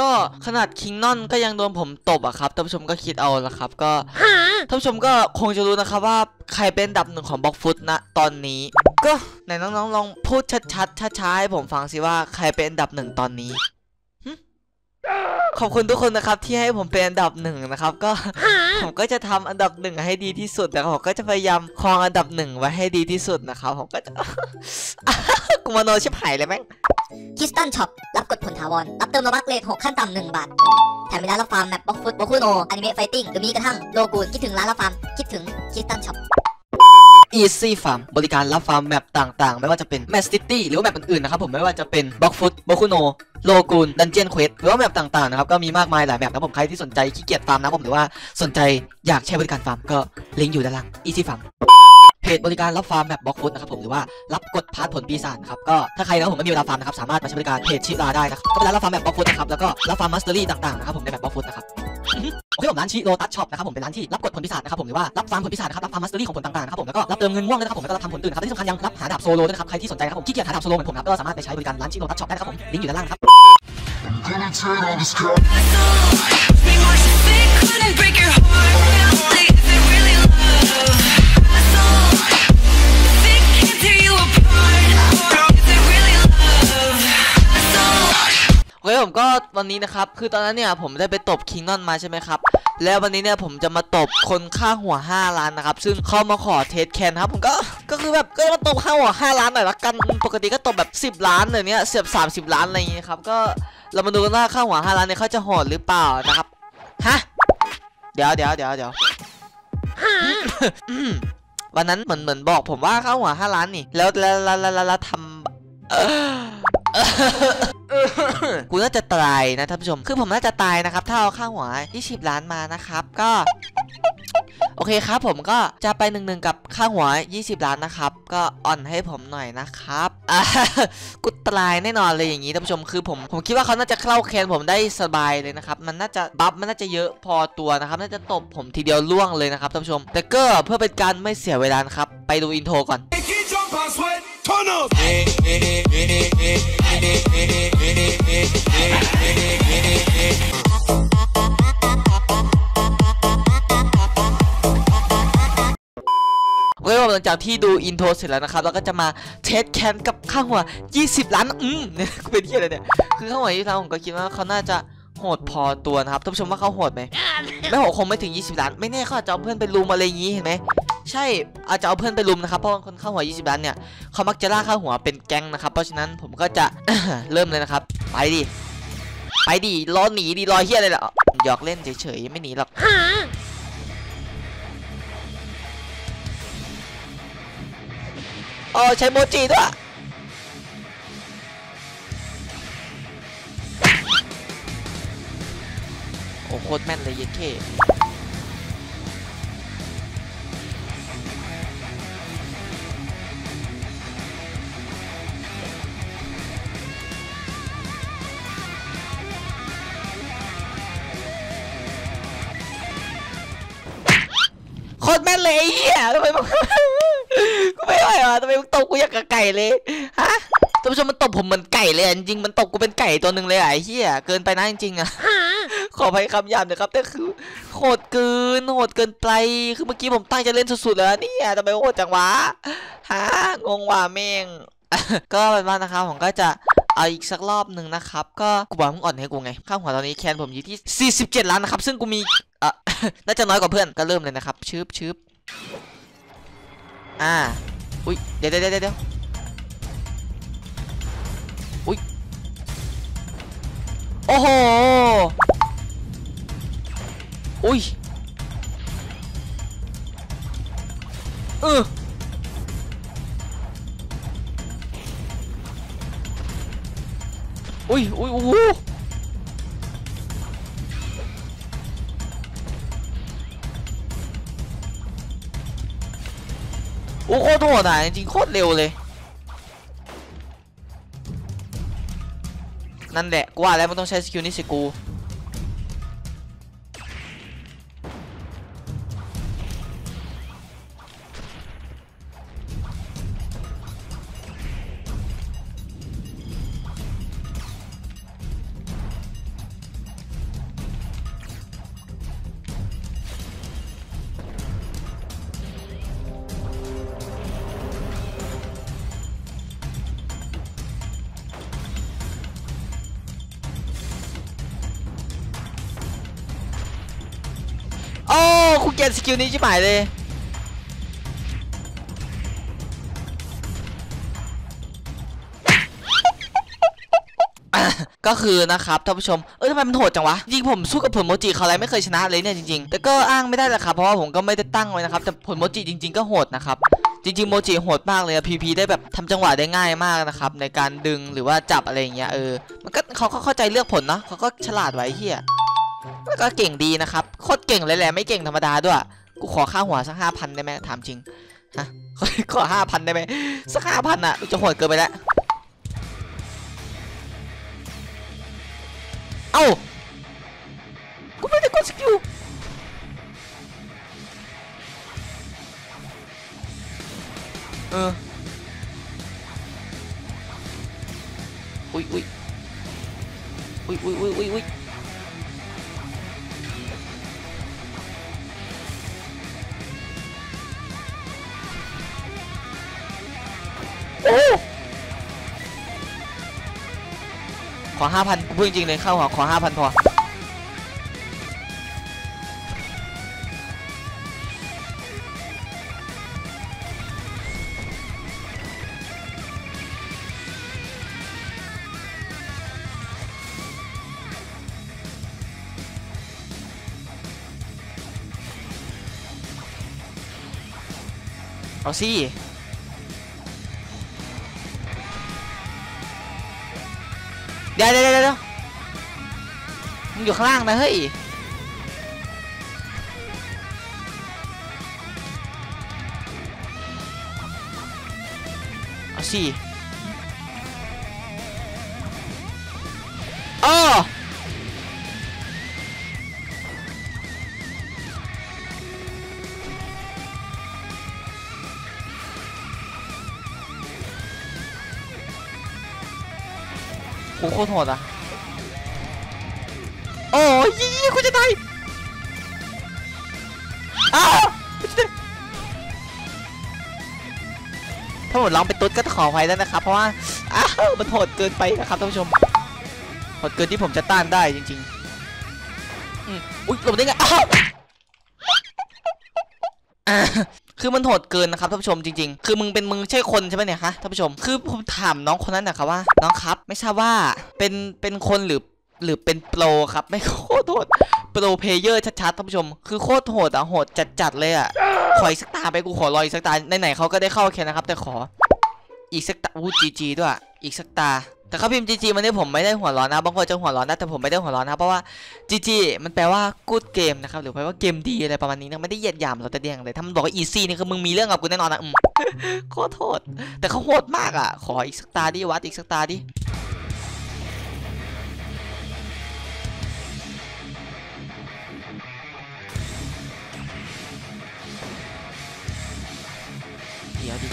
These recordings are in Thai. ก็ขนาดคิงนอนก็ยังโดนผมตบอะครับท่านผู้ชมก็คิดเอาละครับก็ท่านผู้ชมก็คงจะรู้นะครับว่าใครเป็นอันดับหนึ่งของบล็อกฟุตนะตอนนี้ก็ไหนน้องๆลองพูดชัดๆช้าๆให้ผมฟังสิว่าใครเป็นอันดับหนึ่งตอนนี้ขอบคุณทุกคนนะครับที่ให้ผมเป็นอันดับหนึ่งนะครับก็ผมก็จะทำอันดับหนึ่งให้ดีที่สุดแต่ผมก็จะพยายามครองอันดับหนึ่งไว้ให้ดีที่สุดนะครับผมก็จะกูมโนชิบหายเลยแม่งคิสตันช็อปรับกดผลถาวรรับเติมโลบัคเลท6ขั้นต่ำ1 บาทแถมมีร้านรับฟาร์มแมปบ็อกฟุตโบคุโนอนิเมะไฟติ้งหรือมีกระทั่งโลกูนคิดถึงร้านรับฟาร์มคิดถึงคิสตันช็อปอีซี่ฟาร์มบริการรับฟาร์มแมปต่างๆไม่ว่าจะเป็นแมปซิตี้หรือแมปอื่นๆนะครับผมไม่ว่าจะเป็นบ็อกฟุตโบคุโนโลกูนดันเจียนเควสหรือว่าแมปต่างๆนะครับก็มีมากมายหลายแมปนะผมใครที่สนใจขี้เกียจฟาร์มนะผมหรือว่าสนใจอยากใช้บริการฟาร์มก็ลิงก์อยู่ด้านล่างอีซี่ฟาร์มเพจบริการรับฟาร์มแมปบล็อกฟุตนะครับผมหรือว่ารับกดพาร์ทผลปีศาจนะครับก็ถ้าใครนะครับผมไม่มีเวลาฟาร์มนะครับสามารถมาใช้บริการเพจชิราได้นะครับก็เป็นร้านรับฟาร์มแมปบล็อกฟุตนะครับแล้วก็รับฟาร์มมาสเตอรี่ต่างๆนะครับผมในแมปบล็อกฟุตนะครับโอเคผมร้านชิโรตัสช็อปนะครับผมเป็นร้านที่รับกดผลปีศาจนะครับผมหรือว่ารับฟาร์มผลปีศาจนะครับรับฟาร์มมาสเตอรี่ของผลต่างๆนะครับผมแล้วก็รับเติมเงินง่วงนะครับผมแล้วก็รับทำผลตื่นครับที่สำคัญยังรับหาดาบโซโลด้วยนะครับใครที่สนใจนะครับผมขี้เกียจหาดาบโซโลเหมือนผมครับก็สามารถไปใช้บริการร้านชิโรตัสช็อปได้นะครับผมลิงก์อยู่ด้านล่างครับเฮ้ยผมก็วันนี้นะครับคือตอนนั้นเนี่ยผมได้ไปตบคิงนอนมาใช่ไหมครับแล้ววันนี้เนี่ยผมจะมาตบคนค่าหัว5ล้านนะครับซึ่งเข้ามาขอเทสแคนครับผมก็คือแบบก็มาตบค่าหัว5ล้านหน่อยละกันปกติก็ตบแบบ10ล้านเลยเนี่ยเสียบ30ล้านอะไรอย่างเงี้ยครับก็เรามาดูกันว่าค่าหัว5ล้านเนี่ยเขาจะโหดหรือเปล่านะครับฮะเดี๋ยววันนั้นเหมือนบอกผมว่าค่าหัว5ล้านนี่แล้วทำกูน่าจะตายนะท่านผู้ชมคือผมน่าจะตายนะครับถ้าเอาค่าหัว20ล้านมานะครับก็โอเคครับผมก็จะไป1-1กับค่าหัว20ล้านนะครับก็อ่อนให้ผมหน่อยนะครับกูตายแน่นอนเลยอย่างนี้ท่านผู้ชมคือผมคิดว่าเขาน่าจะเข้าแคนผมได้สบายเลยนะครับมันน่าจะบัฟมันน่าจะเยอะพอตัวนะครับน่าจะตบผมทีเดียวล่วงเลยนะครับท่านผู้ชมแต่ก็เพื่อเป็นการไม่เสียเวลาครับไปดูอินโทรก่อนหลังจากที่ดูอินโทรเสร็จแล้วนะครับเราก็จะมาเทสแคนกับค่าหัว20ล้านเนี่ยเป็นที่อะไรเนี่ยคือค่าหัว20ล้านผมก็คิดว่าเขาน่าจะโหดพอตัวนะครับท่านผู้ชมว่าเขาโหดไหมไม่โหดคงไม่ถึง20ล้านไม่แน่เขาอาจจะเอาเพื่อนไปลุมอะไรอย่างนี้เห็นไหมใช่อาจจะเอาเพื่อนไปลุมนะครับเพราะคนค่าหัว20ล้านเนี่ยเขามักจะล่าค่าหัวเป็นแก๊งนะครับเพราะฉะนั้นผมก็จะ เริ่มเลยนะครับไปดิล้อหนีดิลอยเฮียอะไรล่ะหยอกเล่นเฉยๆไม่หนีหรอกอ๋อใช้โมจิด้วยโอ้โคตรแม่นเลยเยเคโคตรแม่นเลยเฮียทำไมมึงกูไม่ไหวว่ะทำไมมึงตบกูอย่างกับไก่เลยฮะท่านผู้ชมมันตบผมเหมือนไก่เลยจริงมันตบกูเป็นไก่ตัวหนึ่งเลยไอ้เหี้ยเกินไปนะจริงๆอ่ะขออภัยคำหยาบนะครับแต่คือโหดเกินไปคือเมื่อกี้ผมตั้งใจเล่นสุดๆแล้วเนี่ยทำไมโหดจังวะฮะงงว่ะแม่งก็เป็นว่านะครับผมก็จะเอาอีกสักรอบหนึ่งนะครับก็กูบอกมึงอ่อนให้กูไงข้าวหัวตอนนี้แคนผมอยู่ที่47ล้านนะครับซึ่งกูมีน่าจะน้อยกว่าเพื่อนก็เริ่มเลยนะครับชืบอุ้ยเดี๋ยวอุ้ยโอ้โหอุ้ยอุ้ยโอ้โคตรโหดอ่ะจริงโคตรเร็วเลยนั่นแหละกูว่าแล้วมันต้องใช้สกิลนี้สิกู คูเกนสกิลนี้ชิบหายเลยก็คือนะครับท่านผู้ชมทำไมมันโหดจังวะจริงผมสู้กับผลโมจิเขาอะไรไม่เคยชนะเลยเนี่ยจริงๆแต่ก็อ้างไม่ได้แหละครับเพราะว่าผมก็ไม่ได้ตั้งไว้นะครับแต่ผลโมจิจริงๆก็โหดนะครับจริงๆโมจิโหดมากเลยพีพีได้แบบทำจังหวะได้ง่ายมากนะครับในการดึงหรือว่าจับอะไรอย่างเงี้ยมันก็เขาเข้าใจเลือกผลเนาะเขาก็ฉลาดไว้เฮียแล้วก็เก่งดีนะครับโคตรเก่งเลยแหละไม่เก่งธรรมดาด้วยกูขอค่าหัวสัก 5,000 ได้ไหมถามจริงฮะขอ 5,000 ได้ไหมสัก 5,000 อ่ะจะโหดเกินไปแล้วเอ้ากูไม่ได้กดสกิลอุ้ยโอ้ขอ 5,000 กูพูดจริงๆเลยเข้าหัวขอ 5,000 พอเอาสิเดี๋ยวมึงอยู่ข้างล่างนะเฮ้ยเอาสิโคตรโหดอ่ะโอ้ยกูจะตายถ้าหมดลองไปตุ๊ดก็ขออภัยแล้วนะครับเพราะว่ามันโหดเกินไปนะครับท่านผู้ชมโหดเกินที่ผมจะต้านได้จริงๆอุ้ยหลบได้ไงคือมันโหดเกินนะครับท่านผู้ชมจริงๆคือมึงใช่คนใช่ไหมเนี่ยฮะท่านผู้ชมคือผมถามน้องคนนั้นนะครับว่าน้องครับไม่ทราบว่าเป็นคนหรือเป็นโปรครับไม่โคตรโหดโปรเพลเยอร์ชัดๆท่านผู้ชมคือโคตรโหดอ่ะโหดจัดๆเลยอ่ะขออีกสักตาไปกูขอรออีกสักตาไหนๆเขาก็ได้เข้าแค่นะครับแต่ขออีกสักตาอู้จีจีด้วยอีกสักตาแต่เขาพิมพ์จีจีมันเนี่ยผมไม่ได้หัวร้อนนะบางคนจะหัวร้อนนะแต่ผมไม่ได้หัวร้อนนะเพราะว่าจีจีมันแปลว่ากู๊ดเกมนะครับหรือแปลว่าเกมดีอะไรประมาณนี้นะไม่ได้เหยียดหยามเราแต่เดียงเลยถ้ามันบอกว่าอีซี่นี่คือมึงมีเรื่องกับกูแน่นอนนะขอโทษแต่เขาโหดมากอ่ะขออีกสักตาดิวัดอีกสักตาดิเดี๋ยวดิ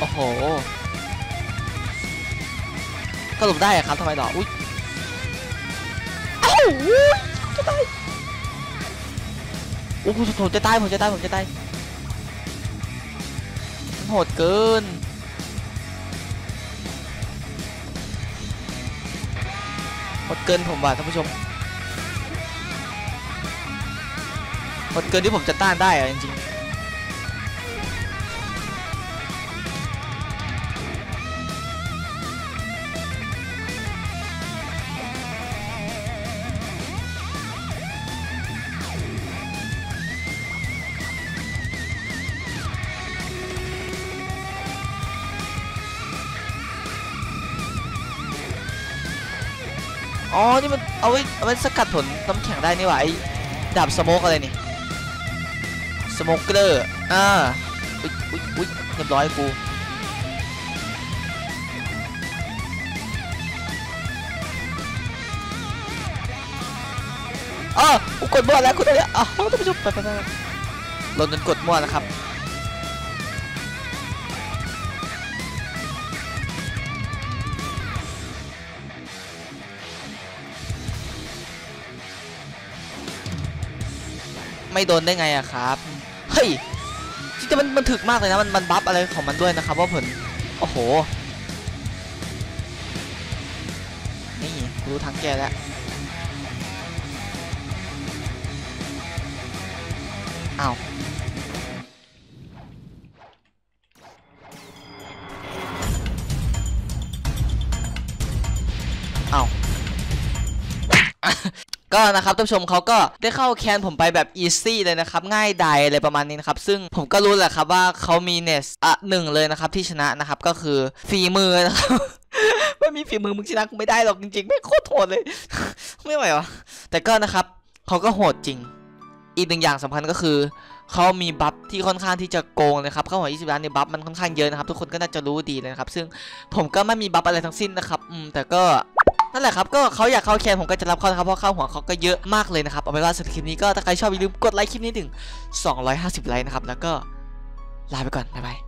โอ้โหก็หลบได้ครับทำไมหรออุ๊ยอ้าวจะตายโอ้โหผมจะตายโหดเกินผมว่ะท่านผู้ชมโหดเกินที่ผมจะต้านได้อะจริงๆอ๋อนี่มันเอาไว้สกัดผลน้ำแข็งได้นี่หว่าไอ้ดาบสโมกอะไรนี่สโมกเกอร์อุ๊ยเรียบร้อยกูกดมั่วแล้วกูได้แล้วท่านผู้ชมไปลดจนกดมั่วนะครับ ไม่โดนได้ไงอะครับเฮ้ยจริงๆมันถึกมากเลยนะมันบัฟอะไรของมันด้วยนะครับว่าผลโอ้โหนี่รู้ทางแก้แล้วอ้าวก็นะครับท่านผู้ชมเขาก็ได้เข้าแคนผมไปแบบอีซี่เลยนะครับง่ายดายอะไรประมาณนี้นะครับซึ่งผมก็รู้แหละครับว่าเขามีเนสหนึ่งเลยนะครับที่ชนะนะครับก็คือฝีมือนะครับไม่มีฝีมือมึงชนะกูไม่ได้หรอกจริงๆไม่โคตรโหดเลยไม่ไหววะแต่ก็นะครับเขาก็โหดจริงอีกหนึ่งอย่างสำคัญก็คือเขามีบัฟที่ค่อนข้างที่จะโกงนะครับเข้าหัว20 ล้านเนี่ยบัฟมันค่อนข้างเยอะนะครับทุกคนก็น่าจะรู้ดีเลยนะครับซึ่งผมก็ไม่มีบัฟอะไรทั้งสิ้นนะครับแต่ก็นั่นแหละครับก็เขาอยากเข้าแคนผมก็จะรับเข้านะครับเพราะเข้าหัวเขาก็เยอะมากเลยนะครับเอาเป็นว่าสำหรับคลิปนี้ก็ถ้าใครชอบอย่าลืมกดไลค์คลิปนี้ถึง250 ไลค์นะครับแล้วก็ลาไปก่อนบ๊ายบาย